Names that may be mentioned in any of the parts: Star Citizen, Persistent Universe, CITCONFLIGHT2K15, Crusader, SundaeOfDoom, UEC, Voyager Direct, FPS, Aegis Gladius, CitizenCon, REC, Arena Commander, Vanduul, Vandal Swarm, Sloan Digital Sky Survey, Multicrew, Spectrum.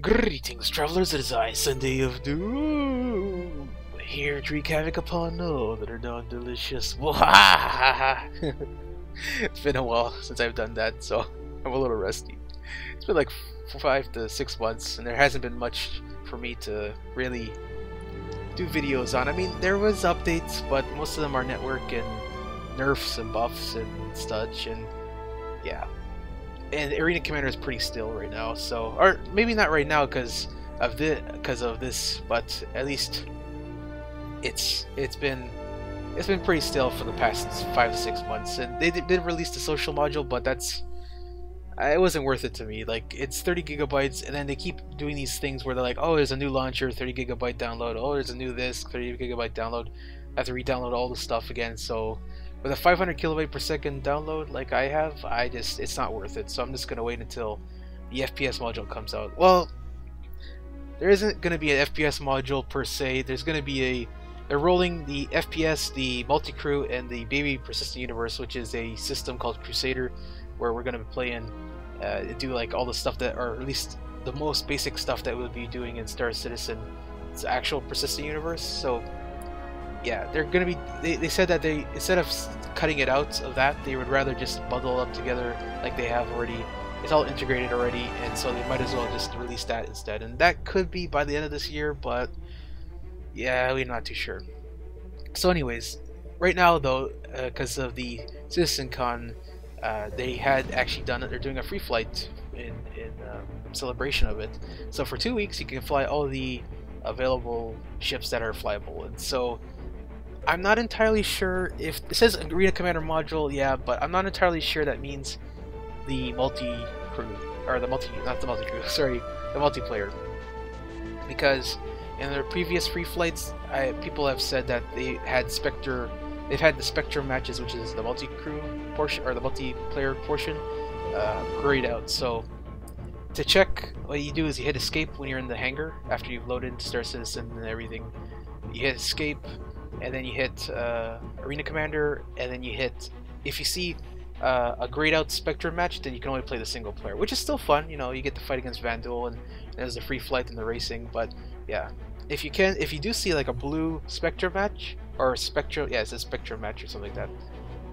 Greetings, travelers, it is I, SundaeOfDoom, here to wreak havoc upon all that are non-delicious. It's been a while since I've done that, so I'm a little rusty. It's been like 5 to 6 months, and there hasn't been much for me to really do videos on. I mean, there was updates, but most of them are network and nerfs and buffs and such, and yeah. And Arena Commander is pretty still right now, so, or maybe not right now because of this, but at least it's been pretty still for the past 5 to 6 months. And they did release the social module, but it wasn't worth it to me. Like, it's 30 GB, and then they keep doing these things where they're like, oh, there's a new launcher, 30 GB download. Oh, there's a new this, 30 GB download. I have to re-download all the stuff again, so. With a 500 kilobyte per second download like I have, it's not worth it. So I'm just gonna wait until the FPS module comes out. Well, there isn't gonna be an FPS module per se. There's gonna be they're rolling the FPS, the Multicrew, and the Baby Persistent Universe, which is a system called Crusader, where we're gonna be playing, do like all the stuff that, or at least the most basic stuff that we'll be doing in Star Citizen, its actual Persistent Universe. So. Yeah, they're gonna be. They said that they, instead of cutting it out of that, they would rather just bundle up together like they have already. It's all integrated already, and so they might as well just release that instead. And that could be by the end of this year, but yeah, we're not too sure. So, anyways, right now though, because of the CitizenCon, they had actually done it. They're doing a free flight in celebration of it. So for 2 weeks, you can fly all the available ships that are flyable, and so. I'm not entirely sure if it says Arena Commander module, yeah, but I'm not entirely sure that means the multiplayer, because in their previous free flights, people have said that they've had the Spectrum matches, which is the multi-crew portion or the multiplayer portion, grayed out. So to check, what you do is you hit escape when you're in the hangar after you've loaded into Star Citizen and everything. You hit escape. And then you hit Arena Commander, and then you hit, if you see a grayed out Spectrum match, then you can only play the single player, which is still fun, you know, you get to fight against Vanduul, and there's the free flight and the racing, but yeah. If you do see like a blue Spectrum match, or Spectrum, yeah, it's a Spectrum match or something like that,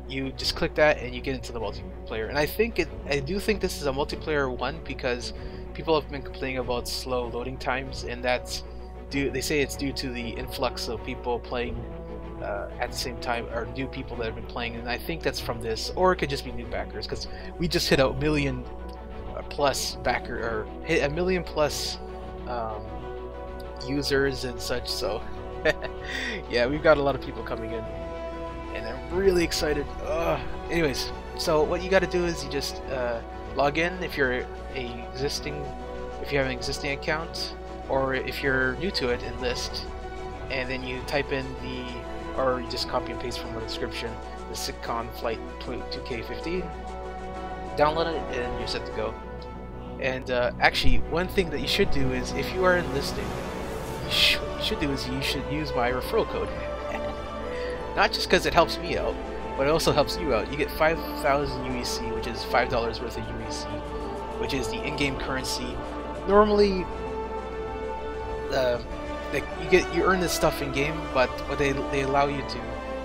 you just click that and you get into the multiplayer. And I do think this is a multiplayer one, because people have been complaining about slow loading times, and that's they say it's due to the influx of people playing at the same time, or new people that have been playing, and I think that's from this, or it could just be new backers, because we just hit 1 million plus backer, or hit 1 million plus users and such, so yeah, we've got a lot of people coming in, and I'm really excited. Anyways, so what you got to do is you just log in if you're if you have an existing account, or if you're new to it, enlist, and then you type in or you just copy and paste from the description, the CITCONFLIGHT2K15, download it, and you're set to go. And actually, one thing that you should do is, if you are enlisting, you should use my referral code. Not just because it helps me out, but it also helps you out. You get 5,000 UEC, which is $5 worth of UEC, which is the in-game currency. Normally, like you earn this stuff in game, but what they allow you to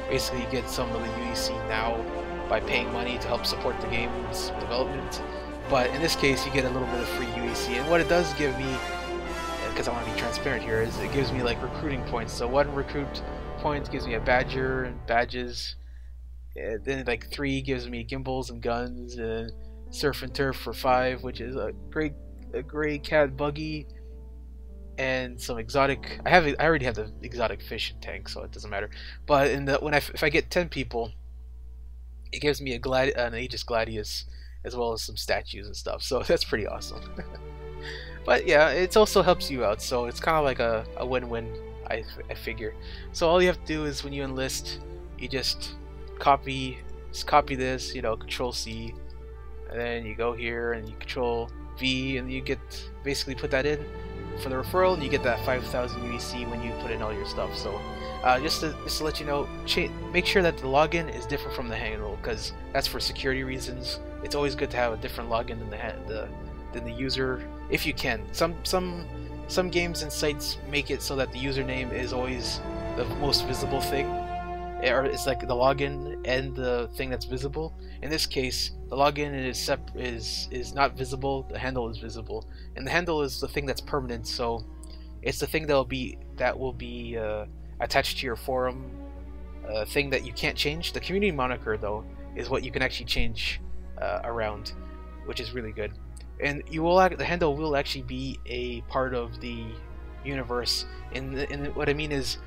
basically get some of the UEC now by paying money to help support the game's development. But in this case, you get a little bit of free UEC, and what it does give me, because I want to be transparent here, is it gives me like recruiting points. So 1 recruit point gives me a badger and badges, and then like 3 gives me gimbals and guns, and surf and turf for 5, which is a gray cat buggy. And some exotic. I already have the exotic fish in tank, so it doesn't matter. But if I get 10 people, it gives me an Aegis Gladius, as well as some statues and stuff. So that's pretty awesome. But yeah, it also helps you out. So it's kind of like a win-win. I figure. So all you have to do is when you enlist, you just copy this. You know, Control C, and then you go here and you Control V, and you get basically put that in. For the referral, and you get that 5,000 UEC when you put in all your stuff. So, just to let you know, make sure that the login is different from the handle, because that's for security reasons. It's always good to have a different login than the then the user, if you can. Some games and sites make it so that the username is always the most visible thing, or it's like the login and the thing that's visible. In this case, the login is not visible. The handle is visible, and the handle is the thing that's permanent. So it's the thing that will be attached to your forum, thing that you can't change. The community moniker, though, is what you can actually change around, which is really good. And you will the handle will actually be a part of the universe. And what I mean is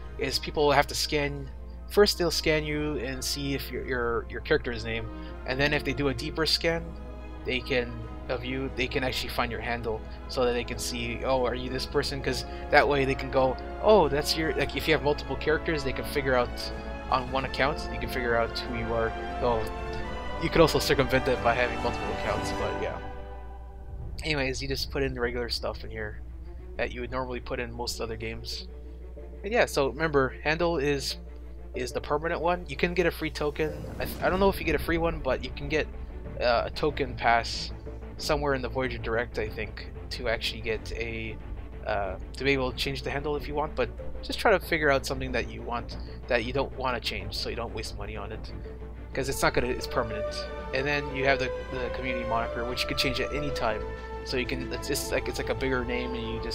people will have to scan. First, they'll scan you and see if your character's name, and then if they do a deeper scan, they can actually find your handle, so that they can see, oh, are you this person? Because that way they can go, oh, that's your, like, if you have multiple characters, they can figure out on one account, you can figure out who you are. Though you could also circumvent that by having multiple accounts, but yeah. Anyways, you just put in the regular stuff in here that you would normally put in most other games. And yeah, so remember, handle is the permanent one. You can get a free token. I don't know if you get a free one, but you can get a token pass somewhere in the Voyager Direct, I think, to actually get to be able to change the handle if you want. But just try to figure out something that you want, that you don't want to change, so you don't waste money on it, because it's permanent. And then you have the community moniker, which you could change at any time, so you can, it's like a bigger name, and you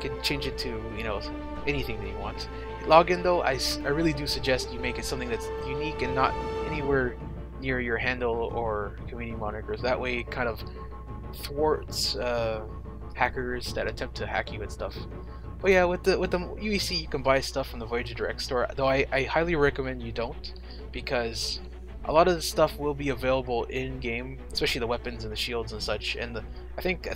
can change it to, you know, anything that you want. Login, though, I really do suggest you make it something that's unique and not anywhere near your handle or community monikers. That way it kind of thwarts hackers that attempt to hack you and stuff. But yeah, with the UEC you can buy stuff from the Voyager Direct store, though I highly recommend you don't, because a lot of the stuff will be available in game, especially the weapons and the shields and such. And I think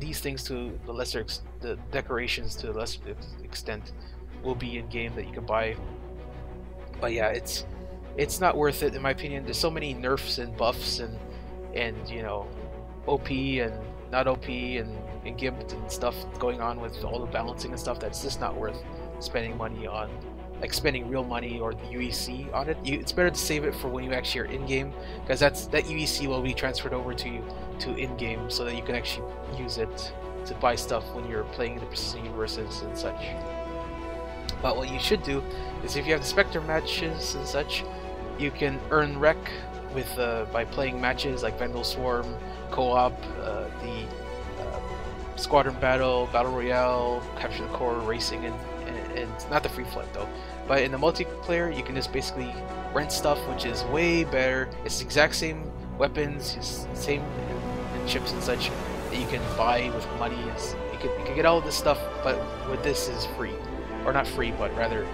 these things, to the lesser the decorations to the lesser extent, will be in game that you can buy. But yeah, it's not worth it in my opinion. There's so many nerfs and buffs and you know, OP and not OP and gimped and stuff going on with all the balancing and stuff, that's just not worth spending money on, like spending real money or the UEC on it. It's better to save it for when you actually are in game, because that UEC will be transferred over to you to in game, so that you can actually use it to buy stuff when you're playing the Persistent Universes and such. But what you should do is, if you have the Spectrum matches and such, you can earn REC by playing matches like Vandal Swarm, Co-op, the Squadron Battle, Battle Royale, Capture the Core, Racing, and not the Free Flight though. But in the multiplayer, you can just basically rent stuff, which is way better. It's the exact same weapons, same and chips and such that you can buy with money. You can get all of this stuff, but with this is free. Or not free, but rather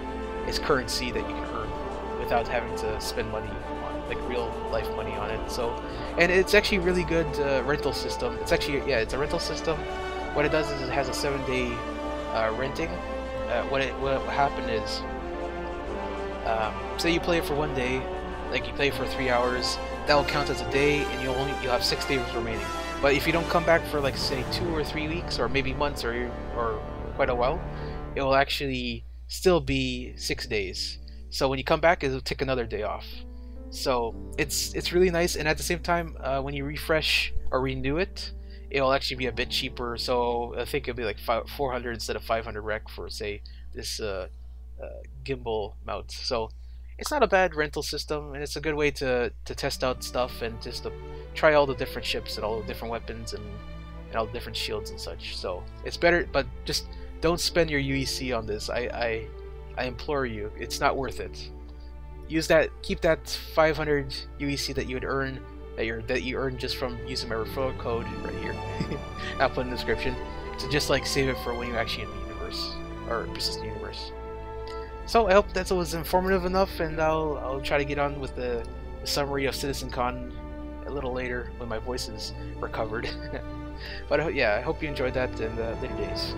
it's currency that you can earn without having to spend money on, like real life money on it. So, and it's actually really good rental system. It's actually, yeah, it's a rental system. What it does is it has a 7-day renting. What happened is, say you play it for one day, like you play it for 3 hours, that will count as a day, and you'll have 6 days remaining. But if you don't come back for, like, say 2 or 3 weeks, or maybe months, or quite a while, it will actually still be 6 days. So when you come back, it'll take another day off. So it's really nice, and at the same time, when you refresh or renew it, it'll actually be a bit cheaper. So I think it'll be like 400 instead of 500 REC for, say, this gimbal mount. So it's not a bad rental system, and it's a good way to test out stuff and just to try all the different ships and all the different weapons and all the different shields and such. So it's better, but just don't spend your UEC on this. I implore you. It's not worth it. Use that. Keep that 500 UEC that you would earn, that you earn just from using my referral code right here. I'll put in the description. So just like save it for when you actually in the universe or Persistent Universe. So I hope that was informative enough, and I'll try to get on with the summary of CitizenCon a little later when my voice is recovered. But yeah, I hope you enjoyed that in the later days.